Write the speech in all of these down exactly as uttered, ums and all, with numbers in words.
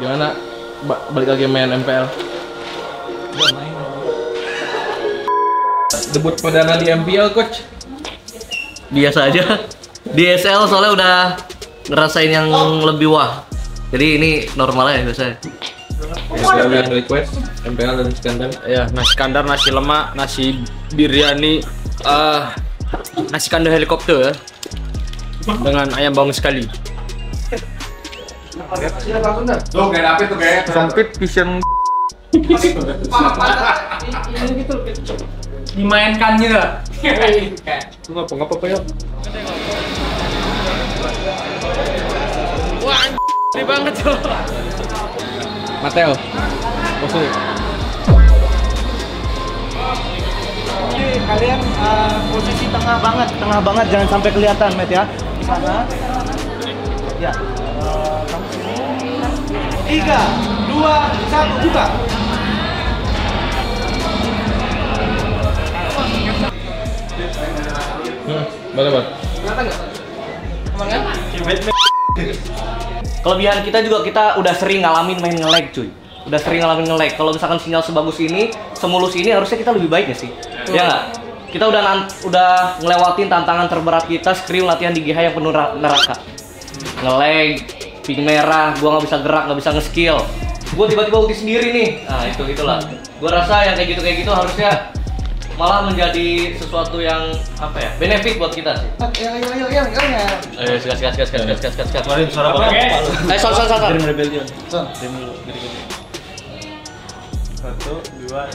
Gimana? Ba balik lagi main M P L? Udah main. Debut perdana di M P L, coach? Biasa aja. Di S L soalnya udah ngerasain yang oh. lebih wah. Jadi ini normal aja biasanya. M P L yang request, M P L dan Sekandar. Ya, nasi kandar, nasi lemak, nasi biryani, uh, nasi kandar helikopter ya. Dengan ayam bawang sekali. Tuh kayak apa tuh kayak sempit vision. Dimainkannya lah. Tuh ngapa ngapa apa ya? Wah, ini banget tuh. Mateo. Oke. Kalian uh, posisi tengah banget, tengah banget jangan sampai kelihatan, Mat ya. Di sana. Ya. Tiga, dua, satu, buka. Hmm, boleh bang. Kelihatan nggak? Kemarin? Kelebihan kita juga kita udah sering ngalamin main nge-lag cuy. Udah sering ngalamin nge-lag. Kalau misalkan sinyal sebagus ini, semulus ini harusnya kita lebih baik ya sih. Betul. Ya nggak? Kita udah udah ngelewatin tantangan terberat kita, scrim latihan di G H yang penuh neraka. Nge-lag. Ping merah, gua nggak bisa gerak, nggak bisa nge-skill. Gua tiba-tiba ulti sendiri nih. Nah, itu gitulah. Gua rasa yang kayak gitu kayak gitu harusnya malah menjadi sesuatu yang apa ya? Benefit buat kita sih. Ayo, ayo, ayo, ayo, ayo. Ayo, gas, gas, gas, gas, gas, gas, gas, gas. Keluarin suara apa? Eh, son, son, son. Dream Rebellion. Son, dream dulu. Satu, dua.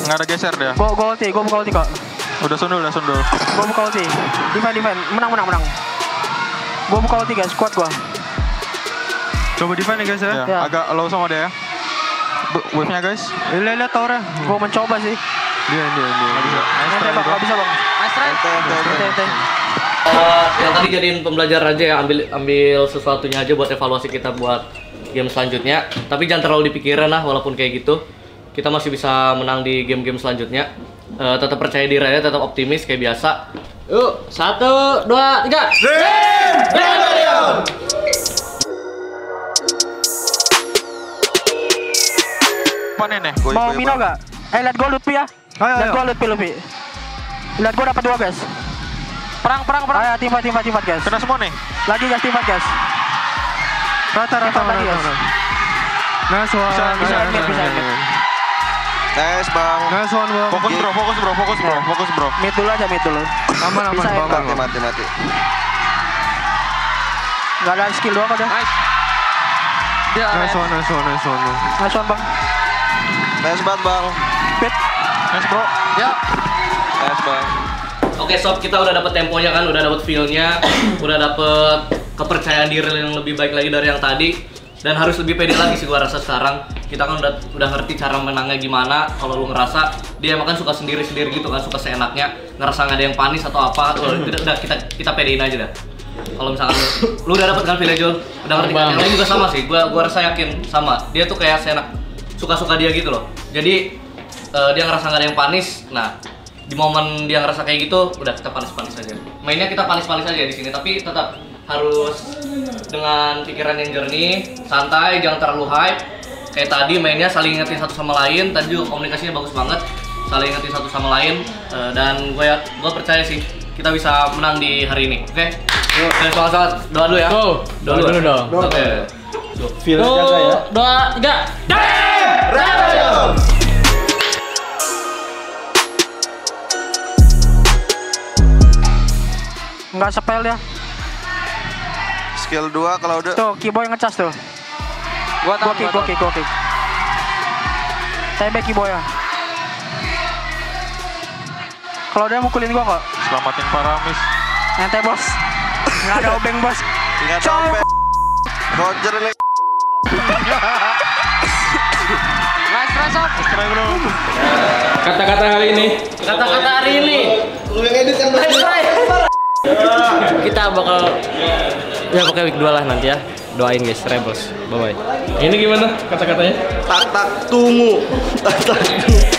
Nggak ada geser dia. Gua gua ulti, gua buka ulti kok. Udah sundul, udah sundul. Gua buka ulti. Defend, defend. Menang, menang, menang. Gua buka ulti guys, kuat gua. Coba defend nih guys ya. Yeah. Agak low sama dia ya. Wave-nya guys. Lihat, lihat tower-nya. Gua mencoba sih. Dia, dia, dia. Nggak bisa. Nggak bisa bang. Nice try. Yang tadi jadiin pembelajaran aja ya. Ambil, ambil sesuatunya aja buat evaluasi kita buat game selanjutnya. Tapi jangan terlalu dipikirin lah, walaupun kayak gitu. Kita masih bisa menang di game-game selanjutnya. Uh, tetap percaya diri aja, tetap optimis kayak biasa. Yuk, satu, dua, tiga. Dream Rebellion! Mau Mino nggak? Eh, lihat gua Lutfi ya. Lihat gua Lutfi, Lutfi. Lihat gua dapat dua guys. Perang, perang, perang. Ayo, timbat, timbat, timbat guys. Kena semua nih. Lagi guys, timbat guys. Rata, rata, rata, rata. Nah, soal bisa, bisa, bisa, bisa, bisa. Nice bang. Nice one bang. Fokus bro, fokus bro, fokus bro, fokus bro. Mid dulu aja, mid dulu. Aman, aman bang. Mati, mati, mati. Gak ada skill doang aja. Nice. Nice one, nice one, nice one. Nice one bang. Nice banget bang. Pit. Nice bro. Ya. Nice bang. Oke sob, kita udah dapet temponya kan, udah dapet feelnya, udah dapet kepercayaan diri yang lebih baik lagi dari yang tadi. Dan harus lebih pede lagi sih gua rasa sekarang. Kita kan udah udah ngerti cara menangnya gimana. Kalau lu ngerasa dia makan suka sendiri-sendiri gitu kan, suka seenaknya, ngerasa nggak ada yang panis atau apa, udah, udah kita kita pedein aja dah. Kalau misalkan lu, lu udah dapet kan feelnya Jul, udah ngerti kan. Yang lain juga sama sih. Gua gua rasa yakin sama. Dia tuh kayak seenak suka-suka dia gitu loh. Jadi uh, dia ngerasa nggak ada yang panis. Nah, di momen dia ngerasa kayak gitu, udah kita panis-panis aja. Mainnya kita panis-panis aja di sini, tapi tetap harus dengan pikiran yang jernih, santai, jangan terlalu hype. Kayak tadi mainnya saling ngerti satu sama lain, tadi juga komunikasinya bagus banget, saling ngerti satu sama lain. Uh, dan gue gue percaya sih kita bisa menang di hari ini. Oke? Okay? Yuk, selamat doa dulu ya. Go. Doa dulu dong. Oke. Feelnya jaga ya. Doa tiga. Dream Rebellion. Enggak spell ya. Skill dua kalau udah. Tuh, Kiboy ngecas tuh. Gua tahu. Oke, oke, oke. Tembak Kiboy ya. Kalau dia mukulin gua kok. Selamatin Paramis. Ente bos. Enggak ada obeng bos. Ingat obeng. Roger le. Nice try, Sob. Nice try, bro. Kata-kata hari ini. Kata-kata hari ini. Lu yang edit yang nice try. Kita bakal ya pakai week dua lah nanti ya. Doain guys, Rebels. Bye-bye. Ini gimana kata-katanya? Tak tak tunggu. Tak tak tunggu.